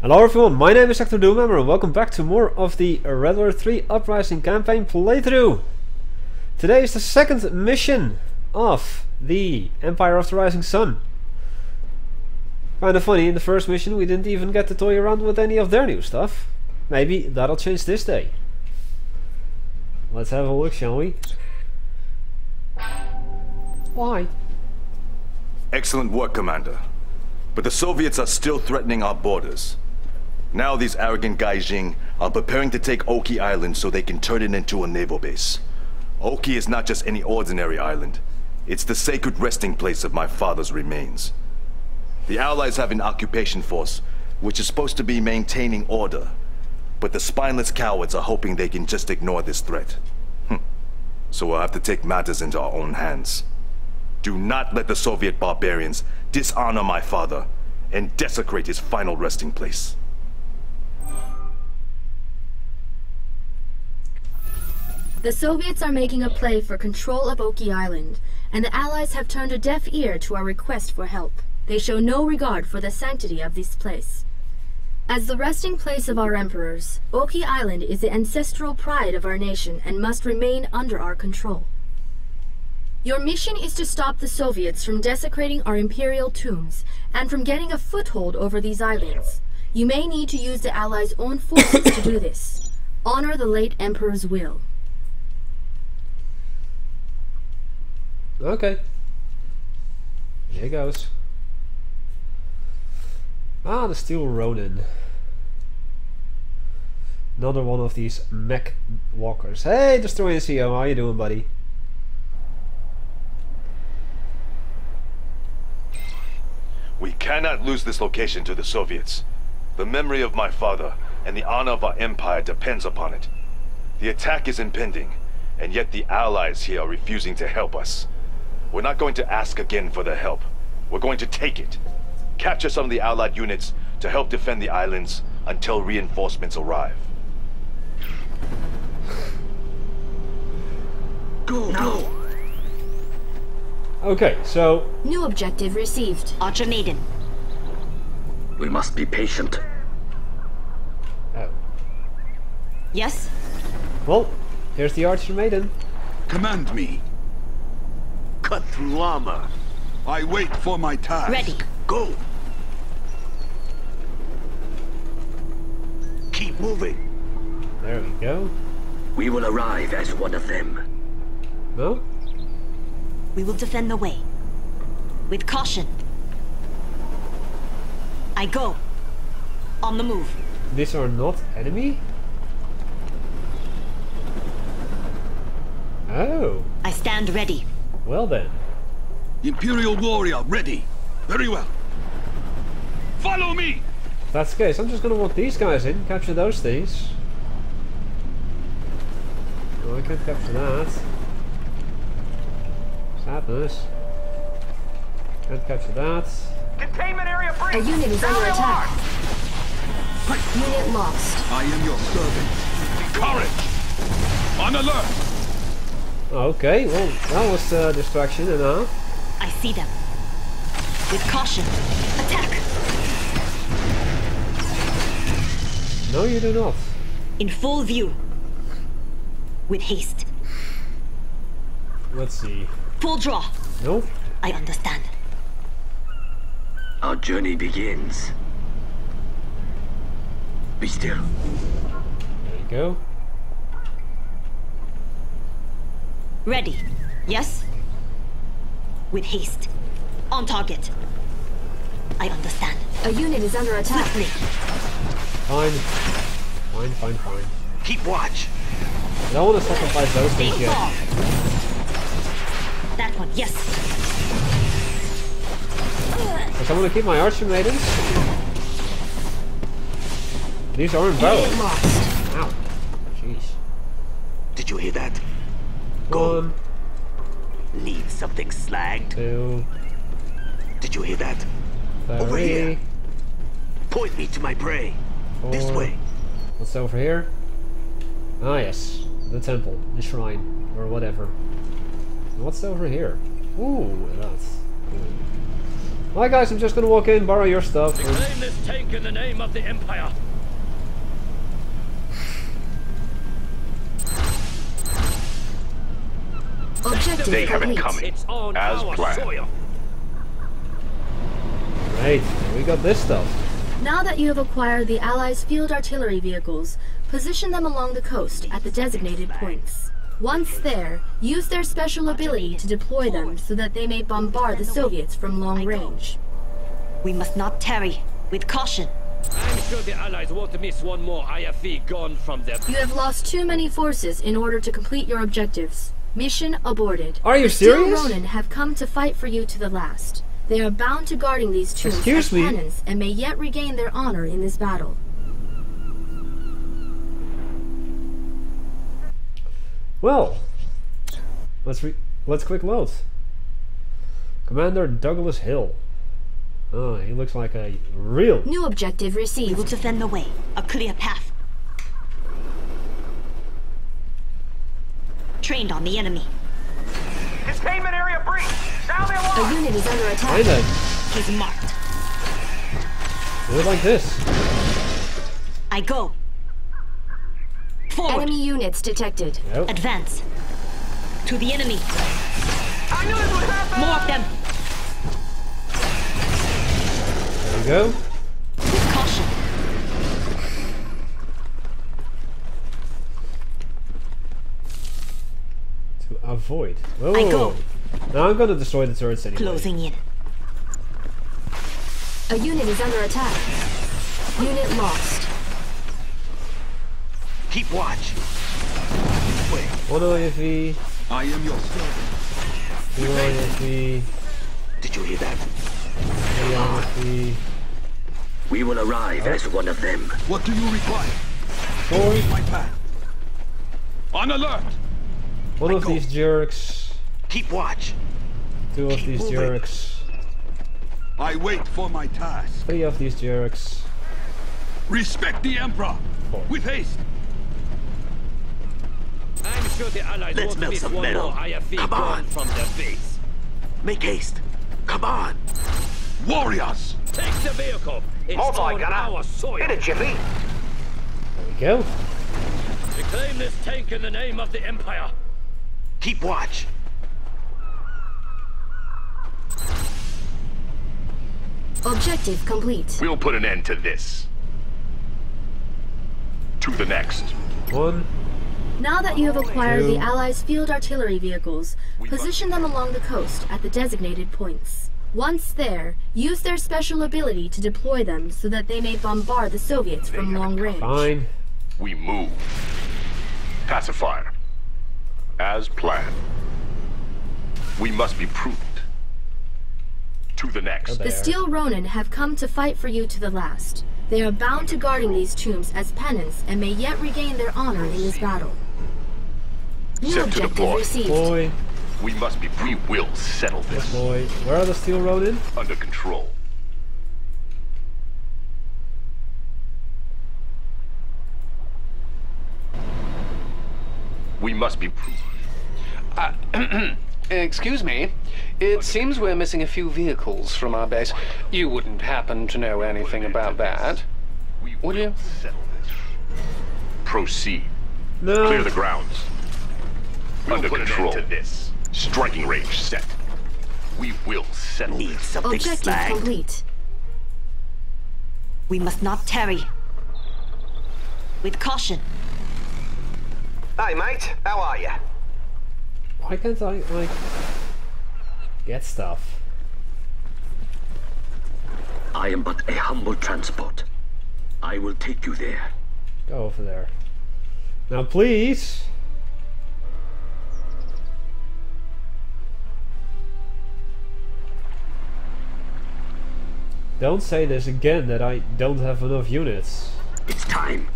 Hello everyone, my name is Hector Doomhammer and welcome back to more of the Red Alert 3 Uprising campaign playthrough. Today is the second mission of the Empire of the Rising Sun. Kinda funny, in the first mission we didn't even get to toy around with any of their new stuff. Maybe that'll change this day. Let's have a look, shall we? Why? Excellent work, Commander. But the Soviets are still threatening our borders. Now these arrogant Gaijin are preparing to take Oki Island so they can turn it into a naval base. Oki is not just any ordinary island. It's the sacred resting place of my father's remains. The Allies have an occupation force, which is supposed to be maintaining order. But the spineless cowards are hoping they can just ignore this threat. So we'll have to take matters into our own hands. Do not let the Soviet barbarians dishonor my father and desecrate his final resting place. The Soviets are making a play for control of Oki Island, and the Allies have turned a deaf ear to our request for help. They show no regard for the sanctity of this place. As the resting place of our emperors, Oki Island is the ancestral pride of our nation and must remain under our control. Your mission is to stop the Soviets from desecrating our imperial tombs and from getting a foothold over these islands. You may need to use the Allies' own forces to do this. Honor the late emperor's will. Okay. Here goes. Ah, the Steel Ronin. Another one of these mech walkers. Hey, Destroyer CEO, how you doing, buddy? We cannot lose this location to the Soviets. The memory of my father and the honor of our empire depends upon it. The attack is impending, and yet the Allies here are refusing to help us. We're not going to ask again for their help. We're going to take it. Capture some of the Allied units to help defend the islands until reinforcements arrive. Go, go! Okay, so... New objective received. Archer Maiden. We must be patient. Oh. Yes? Well, here's the Archer Maiden. Command me. Cut through llama. I wait for my task. Ready. Go. Keep moving. There we go. We will arrive as one of them. No? We will defend the way. With caution. I go. On the move. These are not enemy? Oh. I stand ready. Well then. Imperial warrior ready. Very well. Follow me! If that's the case, I'm just gonna walk these guys in, capture those things. Oh, I can't capture that. Sadness. Can't capture that. Containment area breach. A unit is under attack. Unit lost. I am your servant. Courage! On alert! Okay, well, that was distraction enough. I see them. With caution. Attack! No, you do not. In full view. With haste. Let's see. Full draw. Nope. I understand. Our journey begins. Be still. There you go. Ready. Yes? With haste. On target. I understand. A unit is under attack. With me. Fine. Fine, fine, fine. Keep watch. I don't want to sacrifice those things yet. That one, yes. Because I want to keep my Archer Maidens. These aren't bows. Ow. Jeez. Did you hear that? Go on. Leave something slagged. Two. Did you hear that? Three. Over here. Point me to my prey. Four. This way. What's over here? Ah, yes. The temple. The shrine. Or whatever. What's over here? Ooh, that's cool. Hi guys, I'm just gonna walk in, borrow your stuff. Reclaim this tank in the name of the Empire. They haven't come in as planned. Right, we got this stuff. Now that you have acquired the Allies' field artillery vehicles, position them along the coast at the designated points. Once there, use their special ability to deploy them so that they may bombard the Soviets from long range. We must not tarry. With caution. I'm sure the Allies won't miss one more IFV gone from them. You have lost too many forces in order to complete your objectives. Mission aborted. Are you serious? Steel Ronin have come to fight for you to the last. They are bound to guarding these tombs as cannons and may yet regain their honor in this battle. Well, let's quick load. Commander Douglas Hill. Oh, he looks like a real new objective received. We will defend the way. A clear path. Trained on the enemy. Containment area breach. Sound the alarm. A unit is under attack. He's marked. Do it like this. I go. Forward. Enemy units detected. Yep. Advance. To the enemy. I knew it was happening. More of them. There we go. With caution. To avoid. Whoa. I go. Now I'm going to destroy the turrets anyway. Closing in. A unit is under attack. Unit lost. Keep watch. Wait. One IFV. I am your servant. Two IFV. Did you hear that? Three IFV. We will arrive as one of them. What do you require? Four. My path. On alert. One of these jerks. Keep watch. Two of these jerks. I wait for my task. Three of these jerks. Respect the Emperor. Four. With haste. I'm sure the Allies Let's won't melt miss some one metal. More IFV Come on. From their base. Make haste. Come on. Warriors. Take the vehicle. It's on our soil. In a jiffy. There we go. Reclaim this tank in the name of the Empire. Keep watch. Objective complete. We'll put an end to this. To the next. One. Now that you have acquired the Allies' field artillery vehicles, position them along the coast at the designated points. Once there, use their special ability to deploy them so that they may bombard the Soviets from long range. Fine. We move. Pacifier. As planned. We must be prudent. To the next. The Steel Ronin have come to fight for you to the last. They are bound to guarding these tombs as penance and may yet regain their honor in this battle. New objective received. Boy. We must be. We will settle this. Boy, where are the Steel Ronin? Under control. We must be. Excuse me. It seems we're missing a few vehicles from our base. You wouldn't happen to know anything about that, would you? Proceed. No. Clear the grounds. Under control. To this. Striking range set. We will settle this. Objective complete. We must not tarry. With caution. Hey mate, how are you? Why can't I, like, get stuff? I am but a humble transport. I will take you there. Go over there. Now please! Don't say this again, that I don't have enough units. It's time.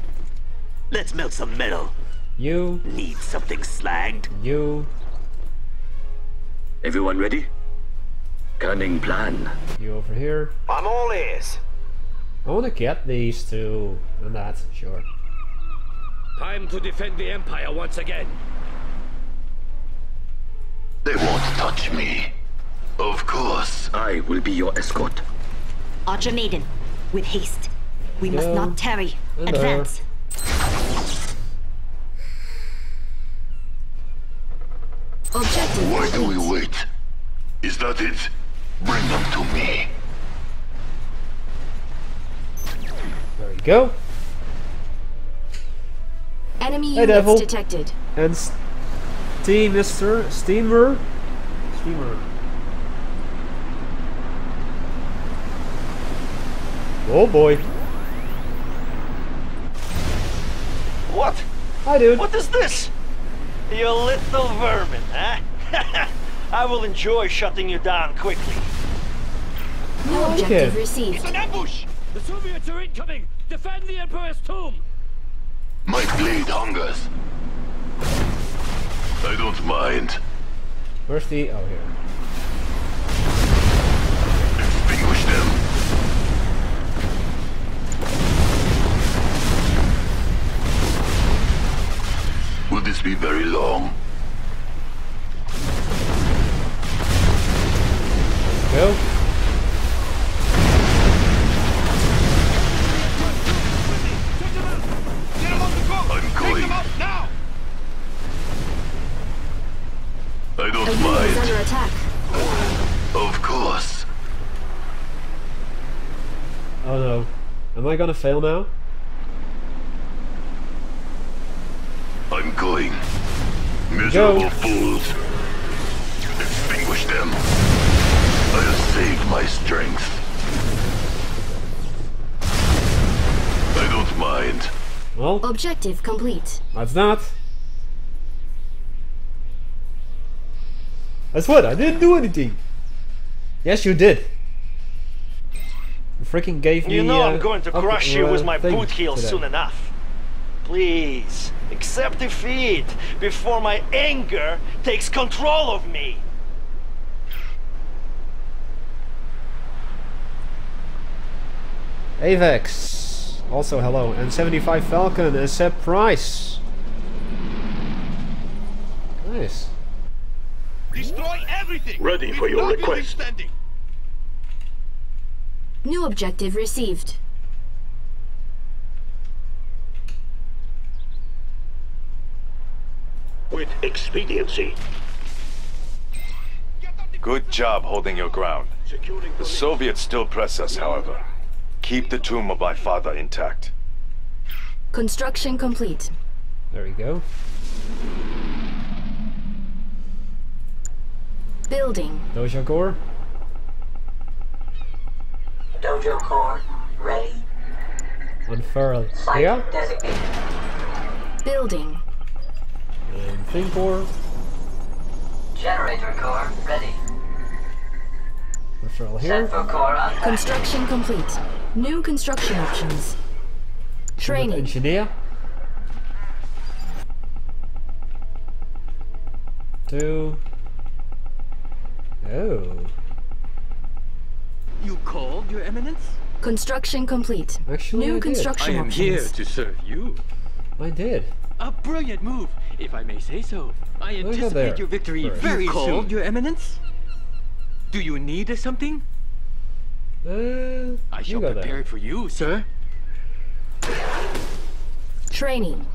Let's melt some metal. You need something slagged. You. Everyone ready? Cunning plan. You over here. I'm all ears. I want to get these two and that, sure. Time to defend the Empire once again. They won't touch me. Of course. I will be your escort. Archer Maiden, with haste. We must not tarry. Advance. Objective. Why do we wait? Is that it? Bring them to me. There you go. Enemy units detected. And steamer. Oh boy. What? Hi, dude. What is this? You little vermin, huh? I will enjoy shutting you down quickly. No objective received. It's an ambush! The Soviets are incoming! Defend the Emperor's tomb! My blade hungers. I don't mind. Where's the... oh, here. Extinguish them! Will this be very long? Go. I'm going. Now. I don't mind. Under attack. Of course. Oh no. Am I gonna fail now? I'm going. Miserable fools. Extinguish them. I have saved my strength. I don't mind. Well. Objective complete. That's that. That's what? I didn't do anything. Yes, you did. You freaking gave me. You know I'm going to crush you with my boot heel soon enough. Please, accept defeat before my anger takes control of me. Avex, also hello, and 75 Falcon, and Seb Price. Nice. Destroy everything! Ready for your request. New objective received. With expediency. Good job holding your ground. The Soviets still press us, however. Keep the tomb of my father intact. Construction complete. There we go. Building. Dojo Core. Dojo Core ready. Unfurl. Yeah. Designated. Building. And thing core. Generator core ready. Referral here. Construction complete. New construction options. Training. Engineer. Two. Oh. You called, Your Eminence? Construction complete. Actually, new construction options. I am here to serve you. I did. A brilliant move, if I may say so. I anticipate your victory very soon, Your Eminence. Do you need something? I shall prepare it for you, sir. Training.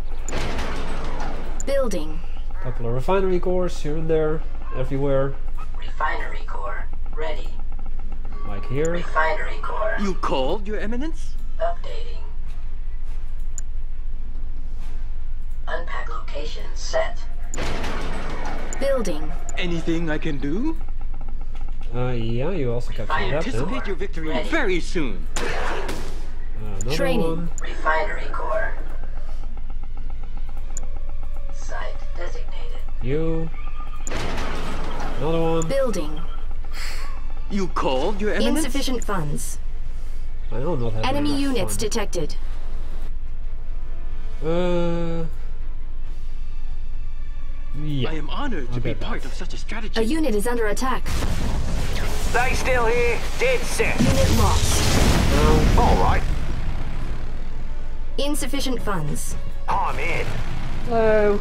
Building. Couple of refinery cores here and there, everywhere. Refinery core ready. Like here. Refinery core. You called, Your Eminence? Updating. Unpack location set. Building. Anything I can do? Yeah, you also captured that. I anticipate your victory very soon. Training. One. Refinery core. Site designated. You. Another one. Building. You called, Your Eminence? Insufficient funds. I don't know. Enemy units detected. Yeah. I am honored to be part of such a strategy. A unit is under attack. Stay still here, dead set. Unit lost. Alright. Insufficient funds. I'm in. Hello.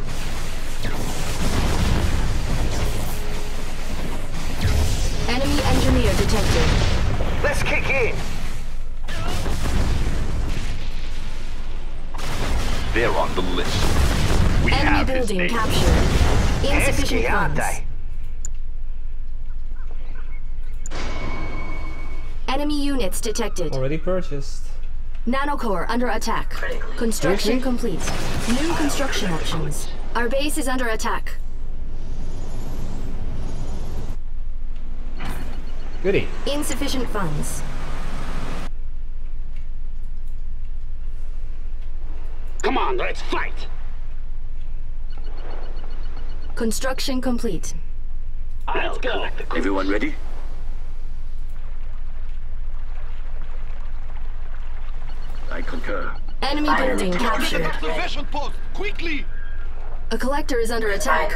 Enemy engineer detected. Let's kick in. They're on the list. We enemy have building his name. Captured. Insufficient funds. Enemy units detected. Already purchased. Nanocore under attack. Construction complete. New construction options. Our base is under attack. Goody. Insufficient funds. Come on, let's fight! Construction complete. Let's go. Everyone ready? I concur. Enemy building captured. Observation post, quickly! A collector is under attack.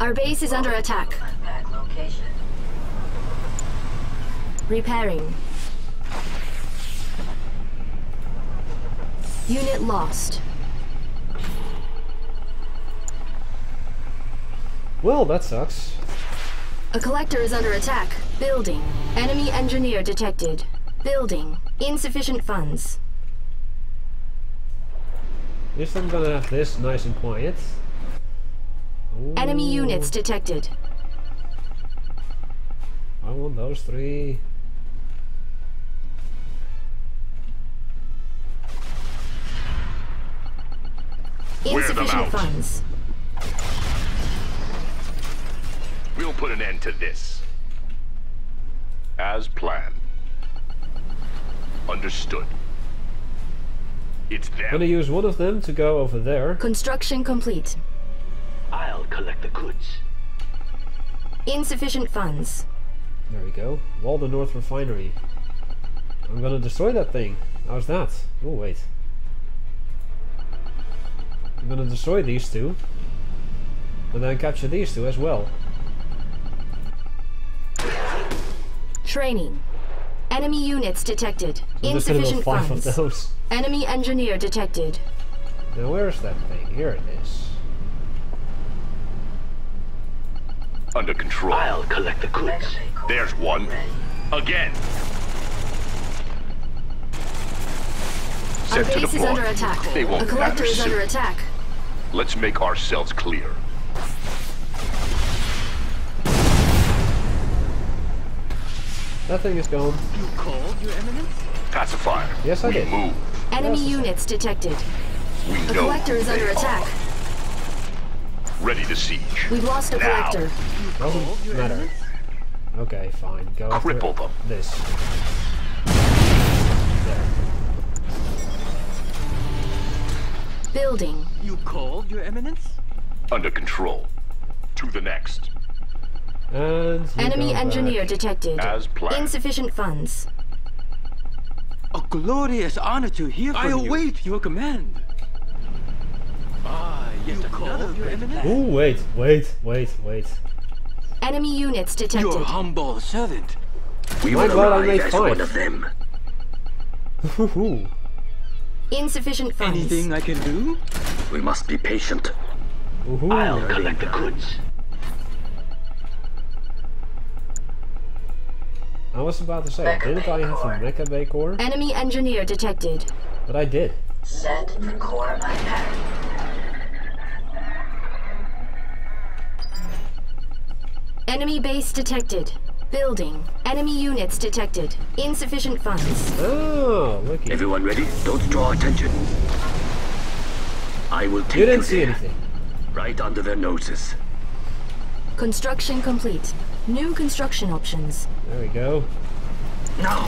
Our base is under attack. Repairing. Unit lost. Well, that sucks. A collector is under attack. Building. Enemy engineer detected. Building. Insufficient funds. At least I'm gonna have this nice and quiet. Ooh. Enemy units detected. I want those three. Insufficient funds. We'll put an end to this. As planned. Understood. It's them. I'm gonna use one of them to go over there. Construction complete. I'll collect the goods. Insufficient funds. There we go. Walden North Refinery. I'm gonna destroy that thing. How's that? Oh wait. I'm gonna destroy these two. And then capture these two as well. Training. Enemy units detected. So insufficient funds. Of those. Enemy engineer detected. Now where's that thing? Here it is. Under control. I'll collect the goods. There's one. Again. Our base is under attack. A collector is under attack. Let's make ourselves clear. Nothing is gone. You called, Your Eminence? Pacifier. Yes, I did. Move. Enemy units detected. We know. The collector is under attack. Ready to siege. We've lost a collector. Doesn't matter. Okay, fine. Go after this. There. Building. You called, Your Eminence? Under control. To the next. Enemy engineer detected. As planned. Insufficient funds. A glorious honor to hear from you. I await your command. Ah, yes, another eminence. Oh, wait. Enemy units detected. Your humble servant. We will arrive as one of them. Insufficient funds. Anything I can do? We must be patient. I'll collect the goods. I was about to say, didn't I have a Mecha Bay Core? Enemy engineer detected. But I did. Set the core iPad. Enemy base detected. Building. Enemy units detected. Insufficient funds. Oh, looky. Everyone ready? Don't draw attention. I will take you didn't see anything. Right under their noses. Construction complete. New construction options. There we go. Now,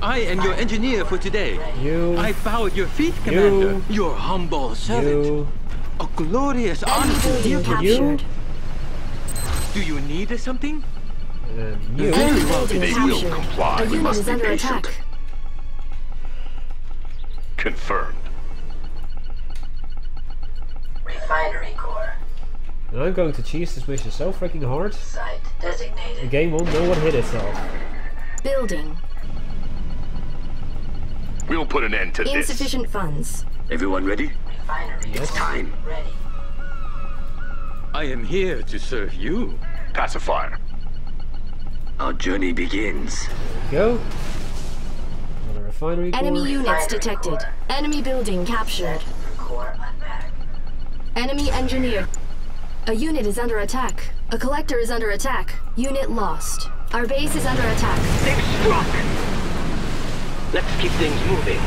I am your engineer for today. You. I bow at your feet, Commander. You, your humble servant. You, a glorious honor to hear from you. Do you need something? You. Very well, they will comply. We must be patient. Confirmed. Refinery core. And I'm going to cheese this mission so freaking hard. Site designated. The game won't know what hit itself. Building. We'll put an end to this. Insufficient funds. Everyone ready? Refinery. Yes. It's time. Ready. I am here to serve you, Pacifier. Our journey begins. Go. Another refinery. Enemy core. Units detected. Enemy building captured. Enemy engineer. A unit is under attack. A collector is under attack. Unit lost. Our base is under attack. They've struck! Let's keep things moving.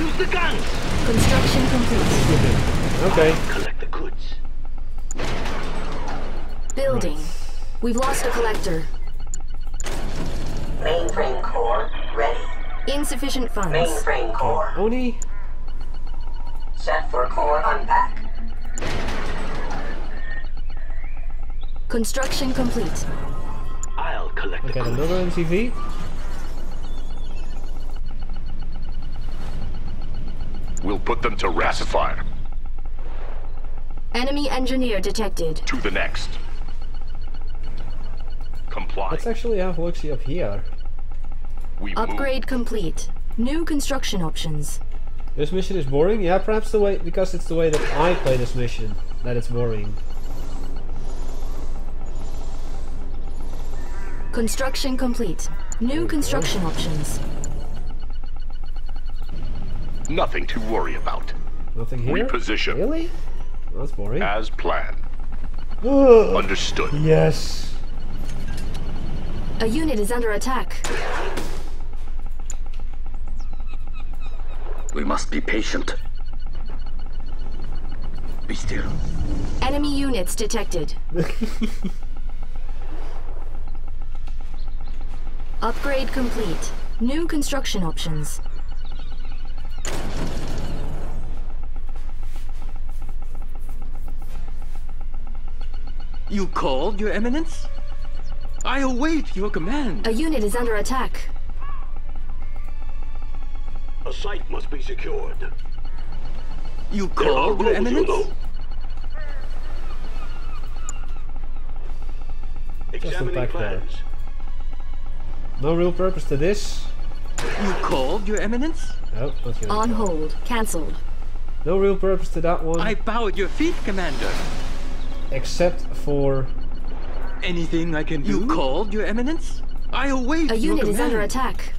Use the guns! Construction complete. Okay. I'll collect the goods. Building. Nice. We've lost a collector. Mainframe core ready. Insufficient funds. Mainframe core. Oni. Set for core unpack. Construction complete. I'll collect the goods. Another MTV. We'll put them to Pacifier. Enemy engineer detected. To the next. Comply. Let's actually have Luxie up here. We upgrade complete. New construction options. This mission is boring? Yeah, perhaps the way, because it's the way that I play this mission, that it's boring. Construction complete. New construction options. Nothing to worry about. Nothing here? Reposition. Really? Well, that's boring. As planned. Understood. Yes. A unit is under attack. We must be patient. Be still. Enemy units detected. Upgrade complete. New construction options. You called, Your Eminence? I await your command. A unit is under attack. A site must be secured. You called, Your Eminence? Examining plans. No real purpose to this. You called, Your Eminence? Nope, not really. On hold. Cancelled. No real purpose to that one. I bow at your feet, Commander. Except for... Anything I can do? You called, Your Eminence? I await your command. A unit is under attack.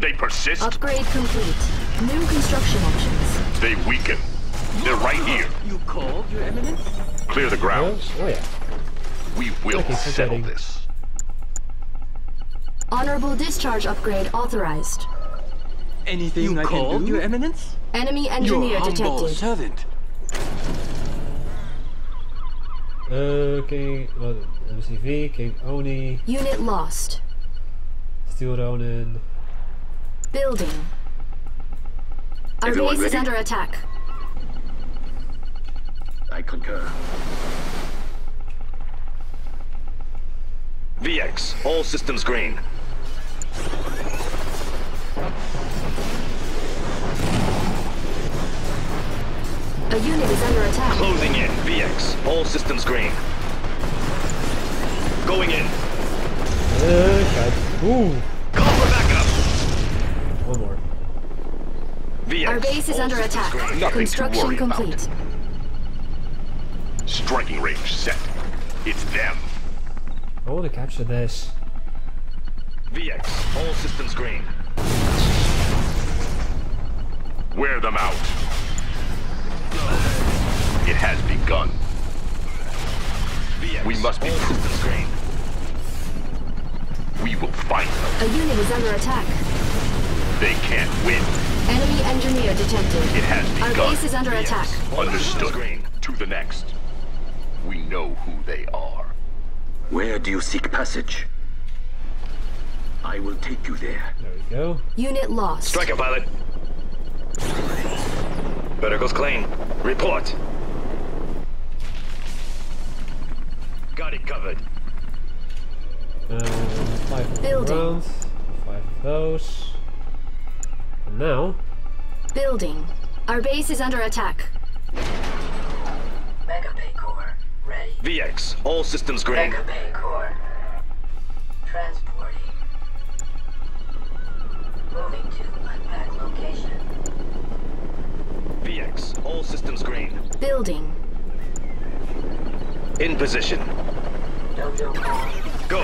They persist? Upgrade complete. New construction options. They weaken. They're right here. You called, Your Eminence? Clear the grounds. Oh, yeah. We will settle this. Honorable discharge upgrade authorized. Anything you called, Your Eminence? Enemy engineer detected. Your humble servant. King, well, MCV, King Oni. Unit lost. Steel Ronin. Building. Our base is under attack. I concur. VX, all systems green. A unit is under attack. Closing in, VX. All systems green. Going in. Ooh. Call for backup. One more. VX. Our base is under attack. Construction complete. Striking range set. It's them. I want to capture this. VX. All systems green. Wear them out. It has begun. VX, we must be prudent. We will fight them. A unit is under attack. They can't win. Enemy engineer detected. It has begun. Our base is under attack. Understood. To the next. We know who they are. Where do you seek passage? I will take you there. There we go. Unit lost. Striker pilot. Verticals clean. Report. Got it covered. Five rounds. 5 of those. And now. Building. Our base is under attack. Mega Bay Core ready. VX. All systems green. Mega Bay Core. Transporting. Moving to unpack location. VX, all systems green. Building. In position. Go.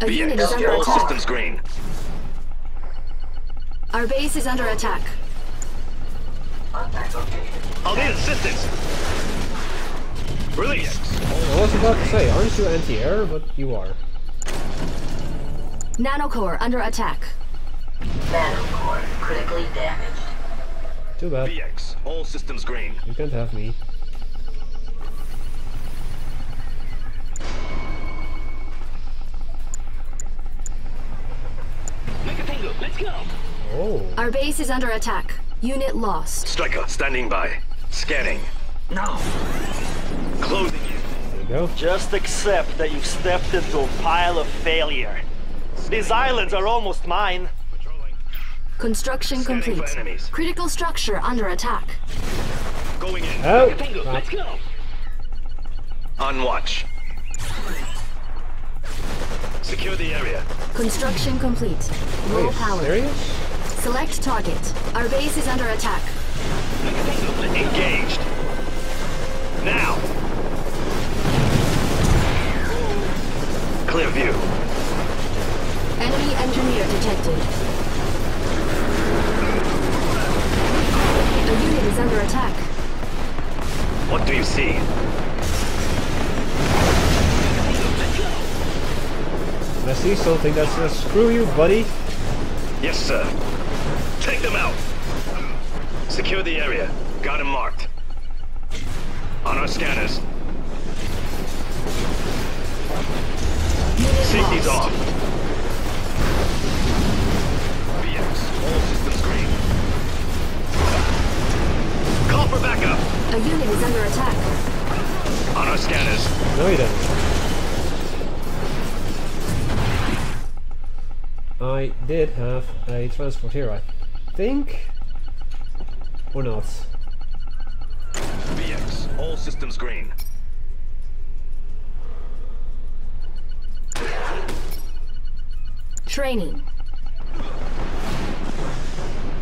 BX. All systems green. Our base is under attack. I'll need assistance. Release. I was about to say, aren't you anti-air? But you are. Nanocore under attack. Nanocore critically damaged. Too bad. BX. All systems green. You can't have me. Let's go. Oh. Our base is under attack. Unit lost. Striker standing by. Scanning. No. Closing in. There you go. Just accept that you've stepped into a pile of failure. These islands are almost mine. Construction complete. Critical structure under attack. Going in. Oh. Let's go. On watch. Secure the area. Construction complete. Roll power. Serious? Select target. Our base is under attack. Engaged. Now. Clear view. Enemy engineer detected. A unit is under attack. What do you see? I see something that says, screw you, buddy. Yes, sir. Take them out. Secure the area. Got him marked. On our scanners. Safety's off. BX, all systems green. Call for backup. A unit is under attack. On our scanners. No, you don't. I did have a transport here, I think, or not. BX, all systems green. Training.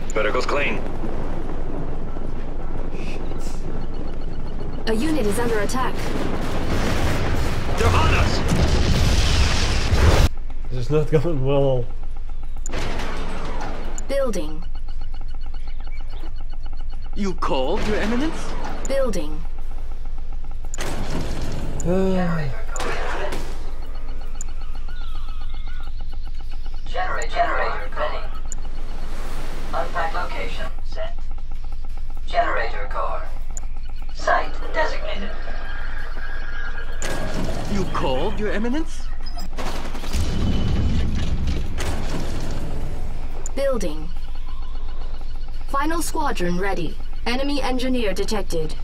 Vertical's clean. Shit. A unit is under attack. They're on us! This is not going well. Building. You called, Your Eminence? Building. Generator ready. Unpack location set. Generator core. Site designated. You called, Your Eminence? Building. Final squadron ready. Enemy engineer detected.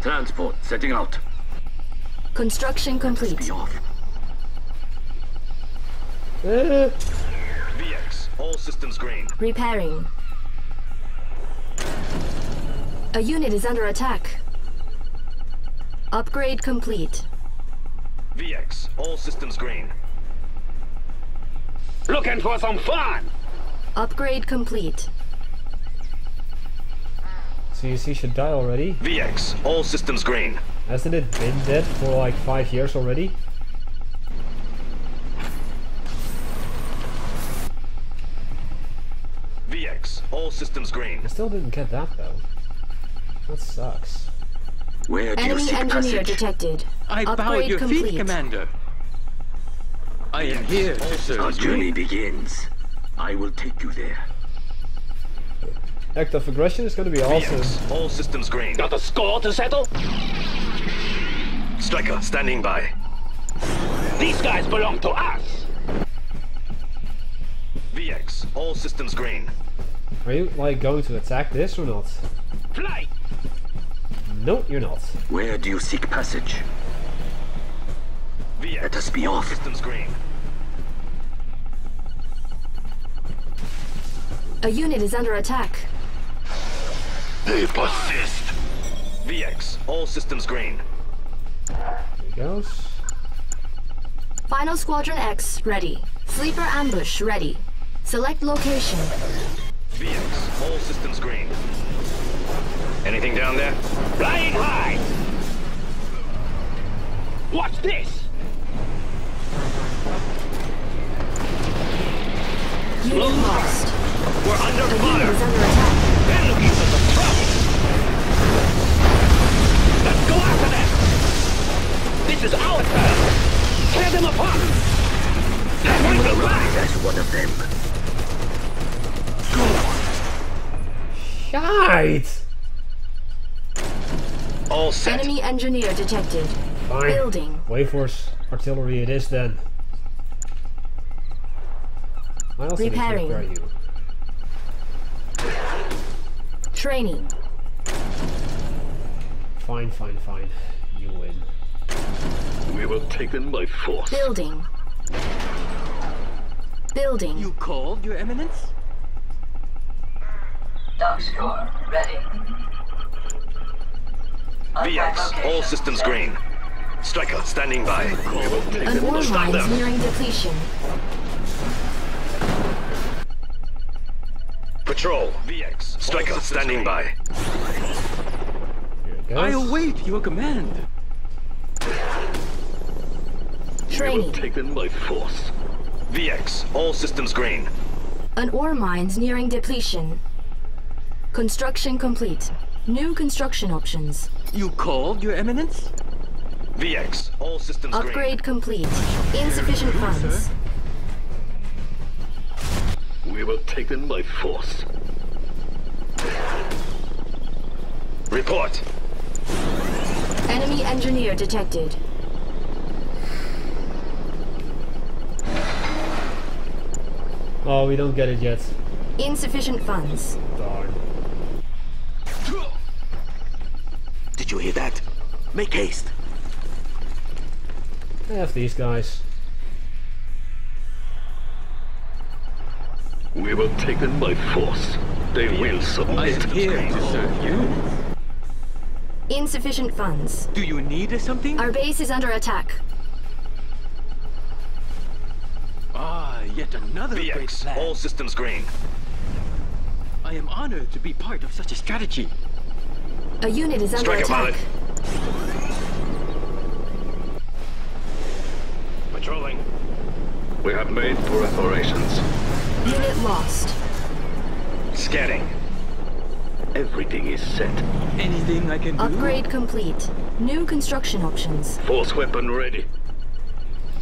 Transport setting out. Construction complete. Be off. BX, all systems green. Repairing. A unit is under attack. Upgrade complete. BX, all systems green. Looking for some fun! Upgrade complete. CEC should die already. VX, all systems green. Hasn't it been dead for like 5 years already? VX, all systems green. I still didn't get that though. That sucks. Where do you seek engineer passage? Detected. I bow at your feet, Commander. I am here to serve you. Our journey begins. I will take you there. Act of aggression is going to be awesome. VX, all systems green. Got a score to settle? Striker, standing by. These guys belong to us. VX, all systems green. Are you like going to attack this or not? Fly. No, you're not. Where do you seek passage? VX, let us be off. Systems green. A unit is under attack. They persist. VX, all systems green. There he goes. Final Squadron X ready. Sleeper ambush ready. Select location. VX, all systems green. Anything down there? Flying high! Watch this! Unit lost. We're under fire. They're looking for some trouble. Let's go after them. This is our turn. Tear them apart. That will arrive as one of them. Go on. Shite. All set. Enemy engineer detected. Fine. Building. Wayforce artillery. It is then. I also repairing. Need to repair you. Training. Fine, fine, fine. You win. We were taken by force. Building. Building. You called, Your Eminence? Dockscore ready. VX, all systems green. Striker standing by. An ore mine nearing depletion. Patrol, VX, Striker standing by. I await your command. Training. Taken by force. VX, all systems green. An ore mine's nearing depletion. Construction complete. New construction options. You called, Your Eminence? VX, all systems green. Upgrade complete. Insufficient funds. We were taken by force. Report. Enemy engineer detected. Oh, we don't get it yet. Insufficient funds. Darn. Did you hear that? Make haste. I have these guys. We were taken by force. They will submit. I am here to serve you. Insufficient funds. Do you need something? Our base is under attack. Ah, yet another VX, great plan. All systems green. I am honored to be part of such a strategy. A unit is under attack. Pilot. Patrolling. We have made for operations. Unit lost. Scanning. Everything is set. Anything I can do? Upgrade complete. New construction options. Force weapon ready.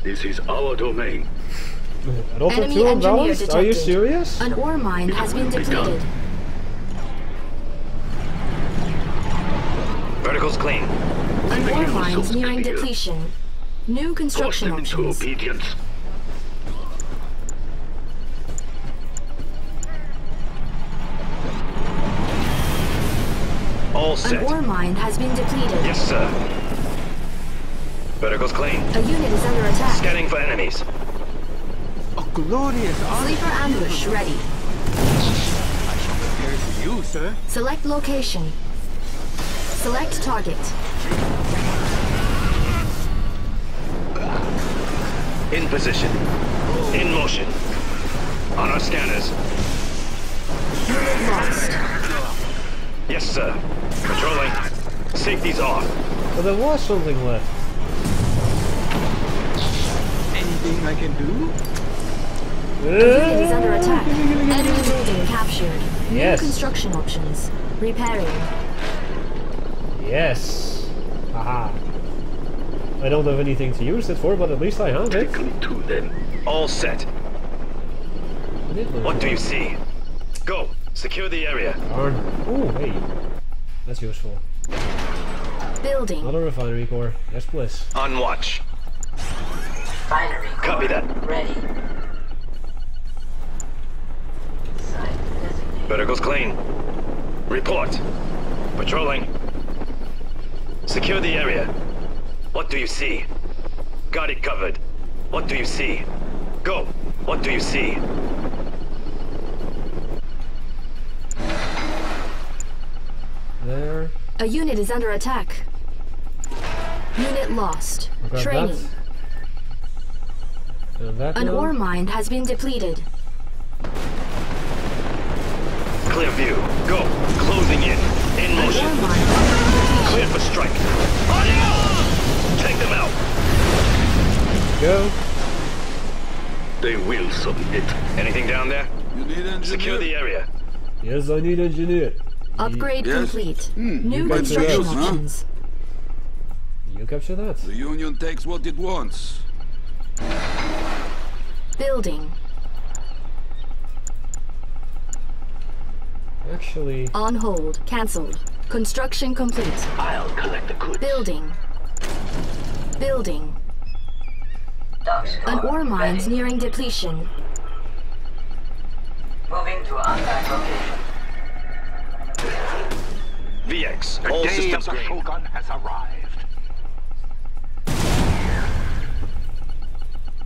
This is our domain. Enemy engineer detected. Are you serious? An ore mine has been depleted. Verticals clean. An ore mine's nearing depletion. New construction options. Obedience. All set. An ore mine has been depleted. Yes, sir. Verticals clean. A unit is under attack. Scanning for enemies. A glorious honor. Sleeper ambush ready. I shall prepare for you, sir. Select location. Select target. In position. In motion. On our scanners. Unit lost. Yes, sir. Patrolling. Safety's off. Well, there was something left. Anything I can do? Unit is under attack. Enemy building captured. Yes. New construction options. Repairing. Yes. Haha. I don't have anything to use it for, but at least I have it. Taken to them. All set. What do you see? Go. Secure the area. Oh, hey. That's useful. Building. Another refinery core. Yes, please. On watch. Refinery core. Copy that. Ready. Verticals clean. Report. Patrolling. Secure the area. What do you see? Got it covered. What do you see? Go. What do you see? There. A unit is under attack. Unit lost. Training. An ore mine has been depleted. Clear view. Go. Closing in. In motion. Clear for strike. Take them out. Go. They will submit. Anything down there? You need engineer. Secure the area. Yes, I need engineer. Upgrade complete. New construction options. You capture that. The Union takes what it wants. Building. Actually... On hold. Cancelled. Construction complete. I'll collect the goods. Building. Building. An ore mine's nearing depletion. Moving to on-site location. VX, all systems green. The Shogun has arrived.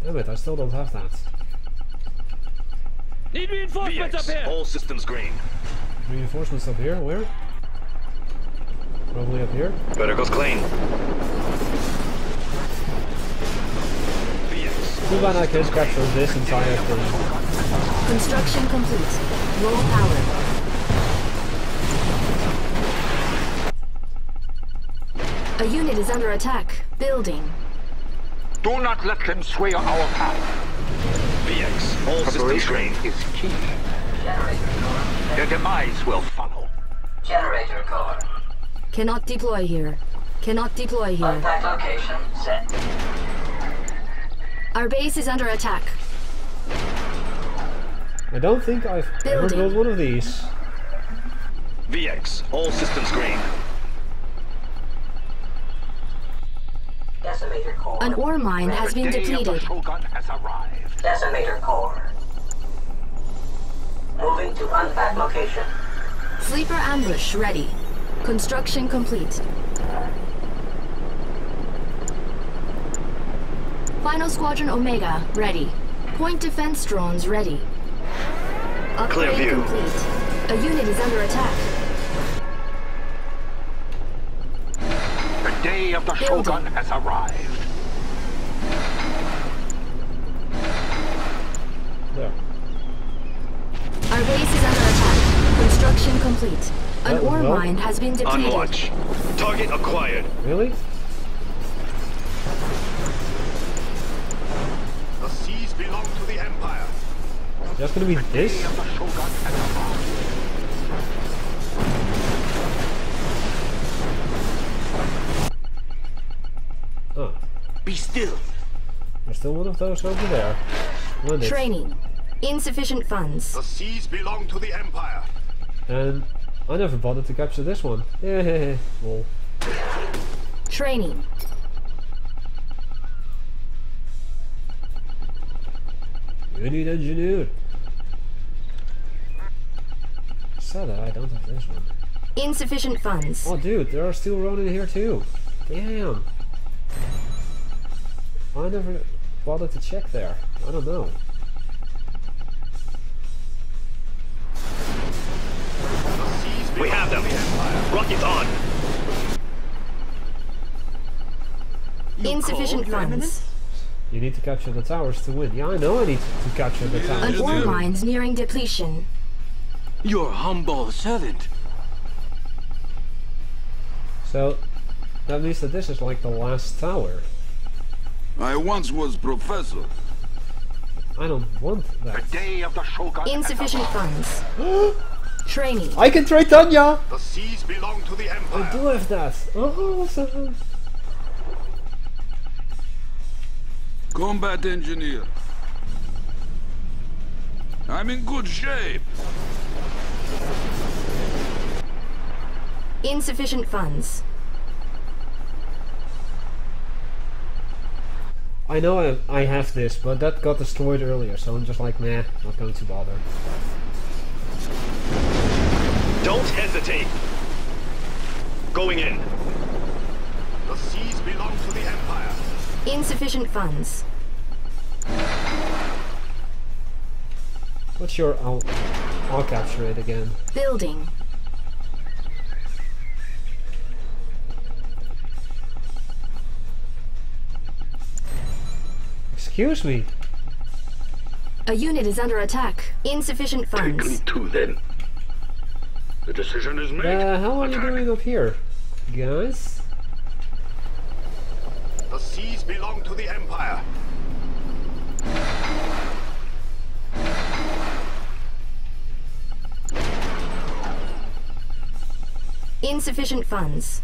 Damn it, I still don't have that. Need reinforcements up here! All systems green. Reinforcements up here? Where? Probably up here. Vertical's clean. Kubana can capture this entire thing. Construction complete. Low power. A unit is under attack. Building. Do not let them sway our path. VX, all systems green. Is key. Their demise will follow. Generator core. Cannot deploy here. Cannot deploy here. Contact location set. Our base is under attack. I don't think I've ever built one of these. VX, all systems green. Decimator core. An ore mine has been depleted. Shogun has arrived. Decimator core. Moving to unpack location. Sleeper ambush ready. Construction complete. Final squadron Omega ready. Point defense drones ready. Upgrade clear view. Complete. A unit is under attack. The day of the Shogun has arrived. There. Our base is under attack. Construction complete. An ore mine has been depleted. On watch. Target acquired. Really? The seas belong to the Empire. That's gonna be this? Oh. Be still. There's still one of those over there. Training. Insufficient funds. The seas belong to the Empire. And I never bothered to capture this one. Yeah, well. Training. You need engineer. Sad that I don't have this one. Insufficient funds. Oh dude, there are Steel Ronin here too. Damn. I never bothered to check there. I don't know. We have them! Rockets on! Insufficient funds. You need to capture the towers to win. Yeah, I know I need to capture the towers. An ore mine's nearing depletion. Your humble servant. So, that means that this is like the last tower. I once was professor. I don't want that. The day of the Shogun. Insufficient funds. Training. I can try Tanya! The seas belong to the Empire. I do have that. Oh, awesome. Combat engineer. I'm in good shape. Insufficient funds. I know I have this, but that got destroyed earlier, so I'm just like, nah, not going to bother. Don't hesitate. Going in. The seas belong to the Empire. Insufficient funds. What's your out? I'll capture it again. Building. Excuse me. A unit is under attack. Insufficient funds. Take me to them. The decision is made. How are you doing up here, guys? The seas belong to the Empire. Insufficient funds.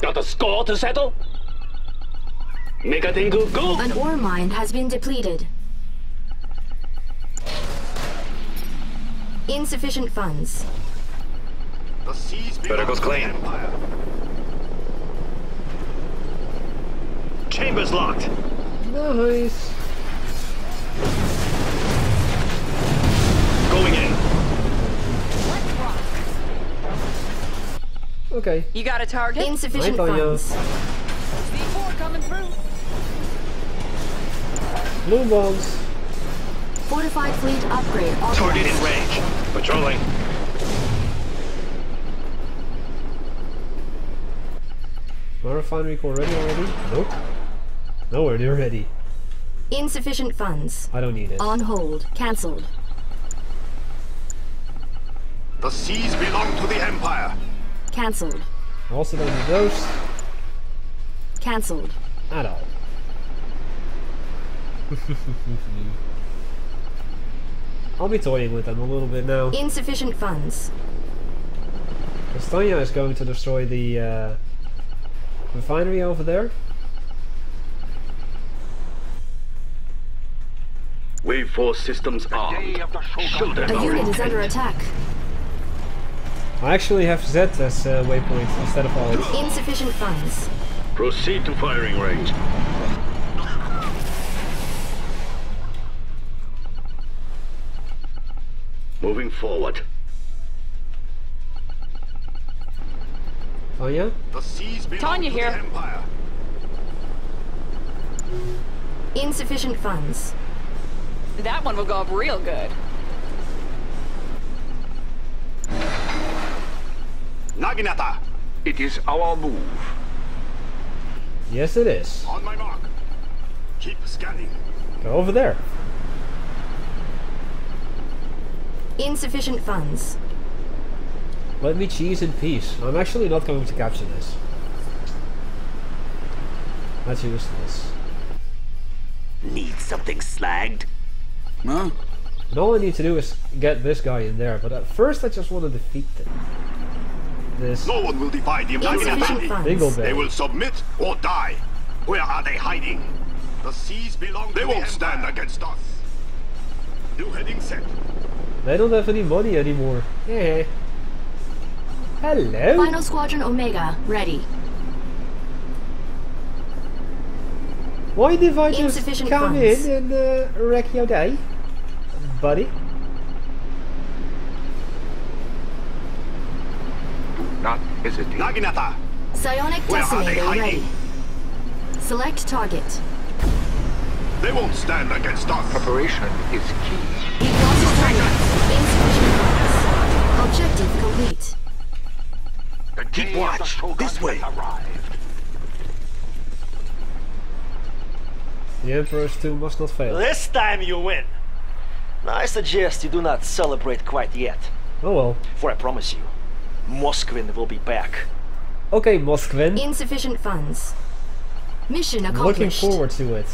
Got a score to settle? Megatengu, go! An ore mine has been depleted. Insufficient funds. The seas better goes claim. Chambers locked. Nice. Going in. Let's rock. Okay. You got a target? Insufficient funds. V4 coming through. Blue bombs. Fortified fleet upgrade. Target in range. Patrolling. My refinery core ready already? Nope. Nowhere near ready. Insufficient funds. I don't need it. On hold. Cancelled. The seas belong to the Empire. Cancelled. Also don't need those. Cancelled. At all. I'll be toying with them a little bit now. Insufficient funds. Tanya is going to destroy the refinery over there. Wave 4 systems armed. The unit is under attack. I actually have Z as waypoint instead of all. Insufficient funds. Proceed to firing range. Moving forward. Tanya? Tanya here. Insufficient funds. That one will go up real good. Naginata! It is our move. Yes, it is. On my mark. Keep scanning. Go over there. Insufficient funds. Let me cheese in peace. I'm actually not going to capture this. That's useless. Need something slagged? Huh? And all I need to do is get this guy in there, but at first I just want to defeat them. This. No one will defy the Dingleberry. They will submit or die. Where are they hiding? The seas belong to the Empire. They won't stand against us. New heading set. They don't have any money anymore. Yeah. Hello. Final Squadron Omega ready. Why did I just come in and wreck your day, buddy? Not hesitate. Naginata! Psionic Decimator ready. Select target. They won't stand against us. Preparation is key. Exhausted targets. Insufficient funds. Objective complete. Keep watch. This way. The Emperor's Tomb must not fail. This time you win! I suggest you do not celebrate quite yet. Oh well. For I promise you, Moskvin will be back. Okay, Moskvin. Insufficient funds. Mission accomplished. Looking forward to it.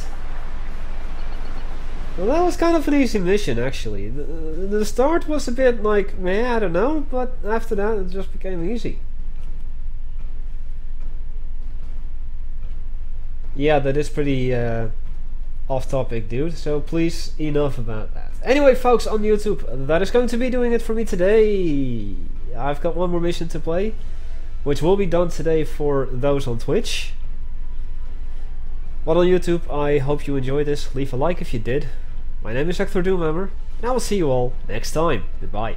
Well, that was kind of an easy mission, actually. The start was a bit like, meh, I don't know, but after that it just became easy. Yeah, that is pretty... off topic, dude, so please, enough about that. Anyway, folks on YouTube, that is going to be doing it for me today. I've got one more mission to play, which will be done today for those on Twitch. But on YouTube, I hope you enjoyed this. Leave a like if you did. My name is Hector Doomhammer, and I will see you all next time. Goodbye.